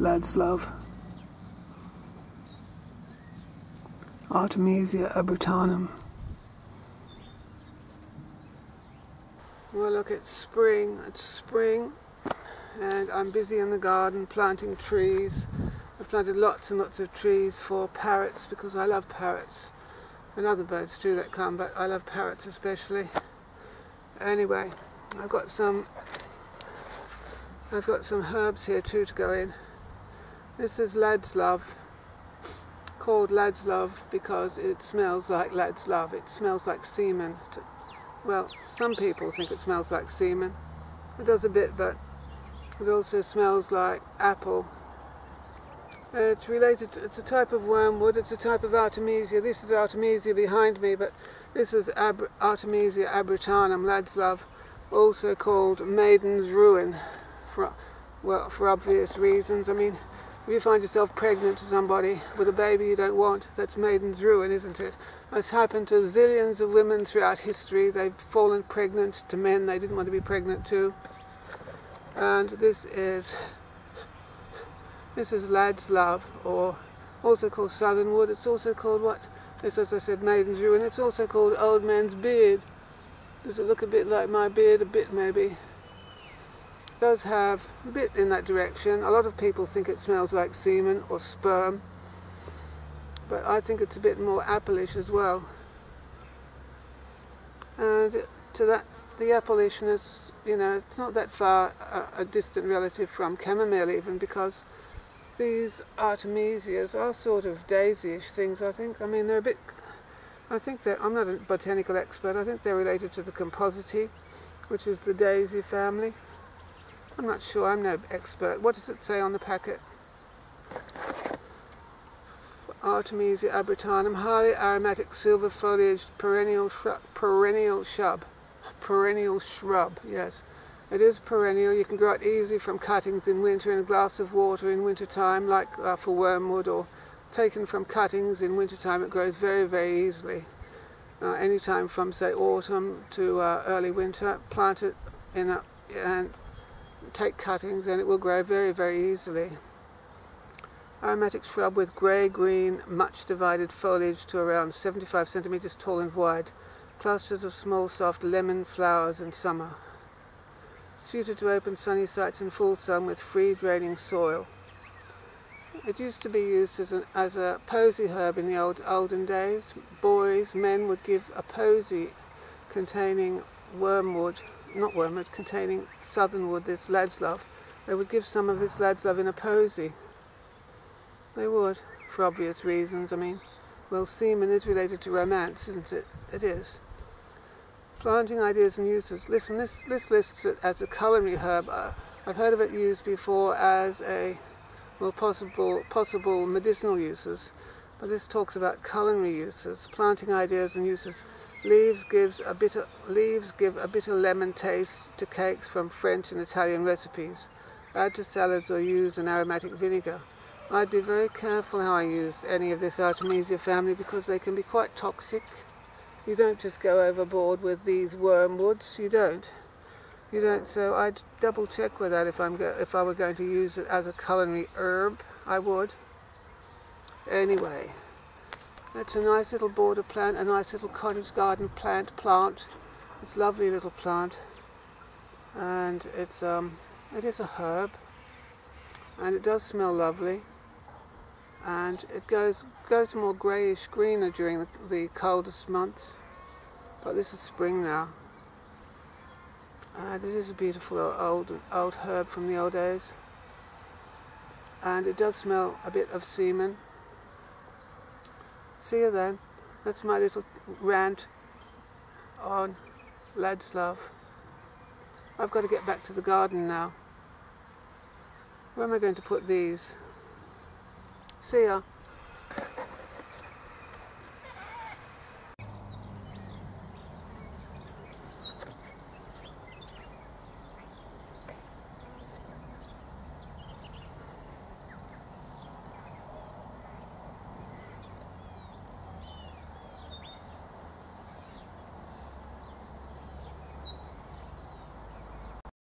Ladislav. Artemisia abrotanum. Well, look, it's spring, and I'm busy in the garden planting trees. I've planted lots and lots of trees for parrots because I love parrots, and other birds too that come, but I love parrots especially. Anyway, I've got some herbs here too to go in. This is Ladislav, called Ladislav because it smells like Ladislav. It smells like semen. Well, some people think it smells like semen. It does a bit, but it also smells like apple. It's related to, it's a type of wormwood, it's a type of Artemisia. This is Artemisia behind me, but this is Artemisia abrotanum, Ladislav, also called Maiden's Ruin, for obvious reasons. I mean, if you find yourself pregnant to somebody with a baby you don't want, that's Maiden's Ruin, isn't it? That's happened to zillions of women throughout history. They've fallen pregnant to men they didn't want to be pregnant to. And this is Ladislav, or also called Southernwood. It's also called what? It's, as I said, Maiden's Ruin. It's also called Old Man's Beard. Does it look a bit like my beard? A bit, maybe. It does have a bit in that direction. A lot of people think it smells like semen or sperm, but I think it's a bit more apple-ish as well. And to that, the apple-ishness, you know, it's not that far a distant relative from chamomile even, because these Artemisias are sort of daisy-ish things, I think. I mean, they're a bit... I'm not a botanical expert. I think they're related to the Compositae, which is the daisy family. I'm not sure. I'm no expert. What does it say on the packet? Artemisia abrotanum, highly aromatic silver-foliaged perennial shrub. Yes. It is perennial. You can grow it easily from cuttings in winter in a glass of water in winter time, like for wormwood, or taken from cuttings in winter time. It grows very, very easily. Any time from, say, autumn to early winter, plant it in and take cuttings, and it will grow very, very easily. Aromatic shrub with grey-green, much divided foliage to around 75 centimetres tall and wide. Clusters of small, soft lemon flowers in summer. Suited to open sunny sites in full sun with free draining soil. It used to be used as a posy herb in the olden days. Boys, men would give a posy containing containing southernwood, this Ladislav. They would give some of this Ladislav in a posy. They would, for obvious reasons. I mean, well, semen is related to romance, isn't it? It is. Planting ideas and uses. Listen, this lists it as a culinary herb. I've heard of it used before as a, well, possible medicinal uses, but this talks about culinary uses. Planting ideas and uses. Leaves give a bitter lemon taste to cakes from French and Italian recipes. Add to salads or use an aromatic vinegar. I'd be very careful how I used any of this Artemisia family because they can be quite toxic. You don't just go overboard with these wormwoods. You don't. So I'd double check with that if I were going to use it as a culinary herb. I would. Anyway, that's a nice little border plant, a nice little cottage garden plant. It's a lovely little plant, and it's it is a herb, and it does smell lovely. And it goes more greyish greener during the coldest months, but this is spring now. And it is a beautiful old herb from the old days, and it does smell a bit of semen. See you then. That's my little rant on Ladislav. I've got to get back to the garden now. Where am I going to put these? See ya.